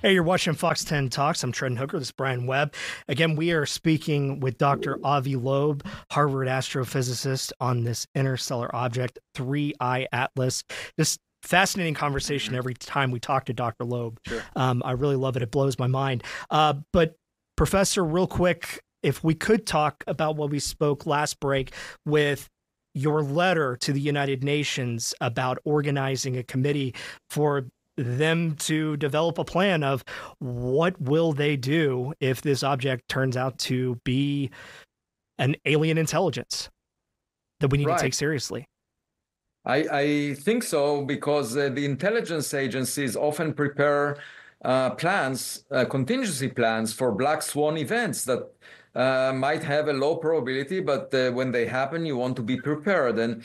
Hey, you're watching Fox 10 Talks. I'm Trenton Hooker. This is Brian Webb. Again, we are speaking with Dr. Avi Loeb, Harvard astrophysicist, on this interstellar object, 3I Atlas. This fascinating conversation every time we talk to Dr. Loeb. Sure. I really love it. It blows my mind. But, Professor, real quick, if we could talk about what we spoke last break with your letter to the United Nations about organizing a committee for them to develop a plan of what will they do if this object turns out to be an alien intelligence that we need to take seriously. I think so, because the intelligence agencies often prepare plans, contingency plans for black swan events that might have a low probability, but when they happen, you want to be prepared. And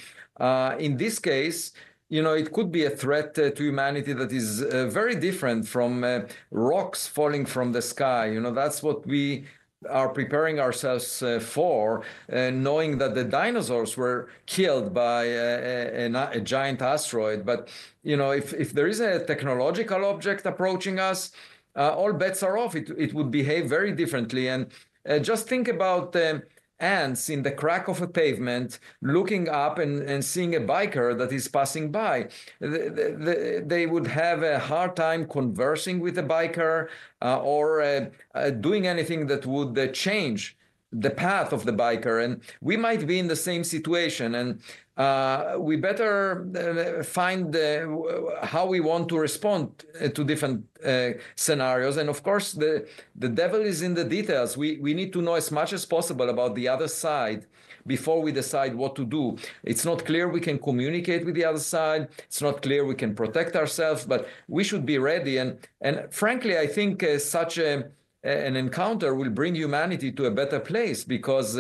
in this case, you know, it could be a threat to humanity that is very different from rocks falling from the sky. You know, that's what we are preparing ourselves for, knowing that the dinosaurs were killed by a giant asteroid. But, you know, if there is a technological object approaching us, all bets are off. It would behave very differently. And just think about ants in the crack of a pavement looking up and seeing a biker that is passing by. They would have a hard time conversing with the biker or doing anything that would change the path of the biker. And we might be in the same situation. And we better find how we want to respond to different scenarios. And of course, the devil is in the details. We need to know as much as possible about the other side before we decide what to do. It's not clear we can communicate with the other side. It's not clear we can protect ourselves, but we should be ready. And frankly, I think such an encounter will bring humanity to a better place, because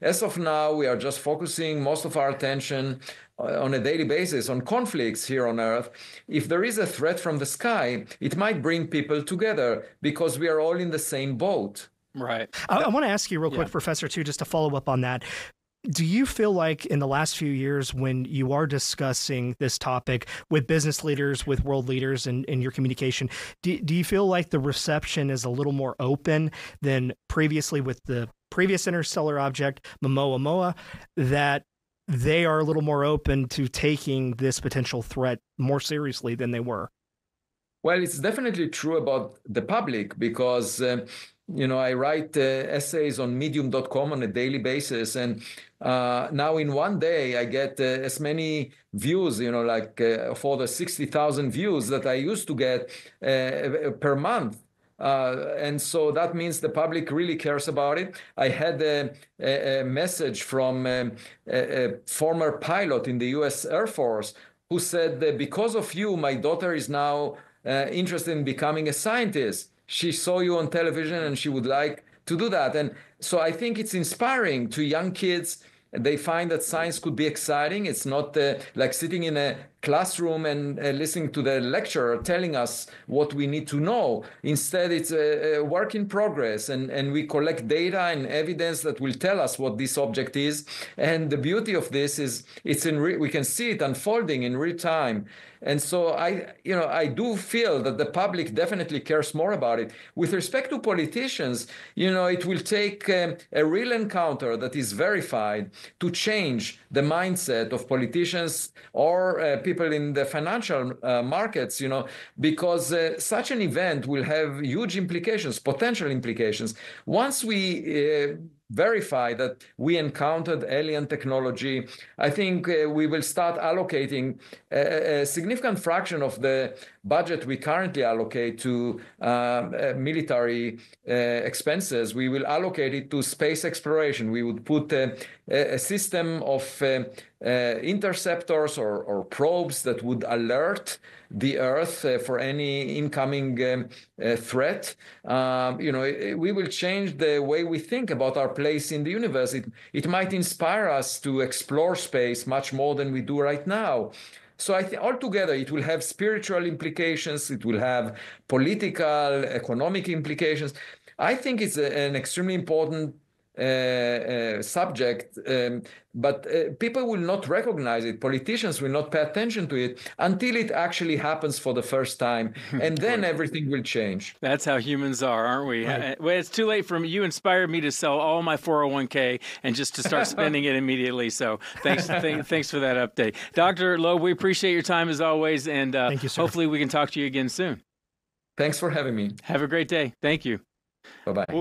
as of now, we are just focusing most of our attention on a daily basis on conflicts here on Earth. If there is a threat from the sky, it might bring people together because we are all in the same boat. Right. I want to ask you real quick, Professor, too, just to follow up on that. Do you feel like in the last few years when you are discussing this topic with business leaders, with world leaders in your communication, do you feel like the reception is a little more open than previously with the previous interstellar object, 'Oumuamua, that they are a little more open to taking this potential threat more seriously than they were? Well, it's definitely true about the public, because you know, I write essays on medium.com on a daily basis. And now in one day, I get as many views, you know, like for the 60,000 views that I used to get per month. And so that means the public really cares about it. I had a message from a former pilot in the US Air Force who said that because of you, my daughter is now interested in becoming a scientist. She saw you on television and she would like to do that. And so I think it's inspiring to young kids. They find that science could be exciting. It's not like sitting in a classroom and listening to the lecturer telling us what we need to know. Instead, it's a work in progress, and we collect data and evidence that will tell us what this object is. And the beauty of this is it's we can see it unfolding in real time. And so I do feel that the public definitely cares more about it. With respect to politicians, you know, it will take a real encounter that is verified to change the mindset of politicians or people in the financial markets, you know, because such an event will have huge implications, potential implications. Once we verify that we encountered alien technology, I think we will start allocating a significant fraction of the budget we currently allocate to military expenses. We will allocate it to space exploration. We would put a system of interceptors or probes that would alert the Earth for any incoming threat. You know, we will change the way we think about our place in the universe. It might inspire us to explore space much more than we do right now. So I think altogether, it will have spiritual implications. It will have political, economic implications. I think it's an extremely important subject, but people will not recognize it. Politicians will not pay attention to it until it actually happens for the first time, and then everything will change. That's how humans are, aren't we? Right. Well, it's too late for me. You inspired me to sell all my 401k and just to start spending it immediately. So thanks, thanks for that update, Dr. Loeb. We appreciate your time as always, and thank you, sir. Hopefully we can talk to you again soon. Thanks for having me. Have a great day. Thank you. Bye bye.